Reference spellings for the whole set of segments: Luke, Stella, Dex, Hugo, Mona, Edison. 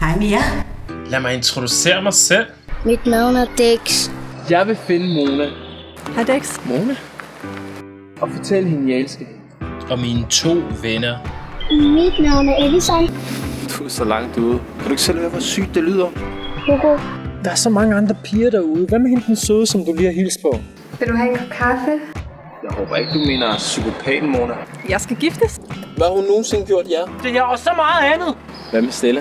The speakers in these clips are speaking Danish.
Hej Mia. Lad mig introducere mig selv. Mit navn er Dex. Jeg vil finde Mona. Hej Dex. Mona? Og fortæl hende, jeg elsker hende. Og mine to venner. Mit navn er Edison. Du er så langt ude. Kan du ikke selv høre, hvor sygt det lyder? Hugo. Der er så mange andre piger derude. Hvad med hende den søde, som du lige har hilst på? Vil du have en kop kaffe? Jeg håber ikke, du mener psykopaten, Mona. Jeg skal giftes. Hvad har hun nogensinde gjort jer? Ja. Det er også så meget andet. Hvad med Stella?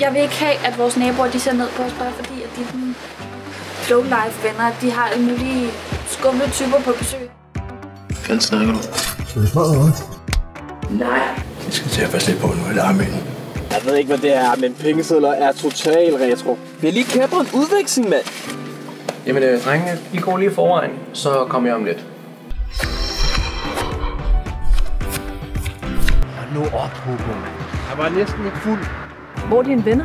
Jeg vil ikke have, at vores naboer de ser ned på os, bare fordi at de low life venner, de har alle mulige skumle typer på besøg. Hvad fanden snakker du? Nej. Jeg skal til at passe lidt på nu, eller amen. Jeg ved ikke, hvad det er, men pengesedler er total retro. Vi har lige kæbret en udveksling, mand. Jamen, drengene, I går lige forvejen, så kommer jeg om lidt. Og nu op, Hugo. Jeg var næsten ikke fuld. Hvor er dine venner?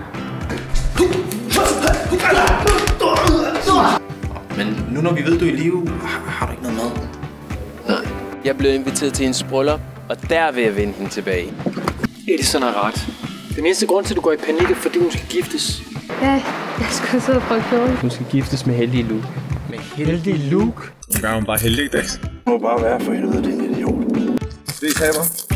Men nu når vi ved, du er i live, har du ikke noget mad? Nej. Jeg blev inviteret til hendes bryllup, og der vil jeg vende hende tilbage. Edison har ret. Den eneste grund til, at du går i panik, er fordi hun skal giftes. Ja, jeg skulle sidde og prøve kjole. Hun skal giftes med heldige Luke. Med heldige Luke? Nu gør hun bare heldig, Dex. Du må bare være for helvede, din idiot. Vi taber.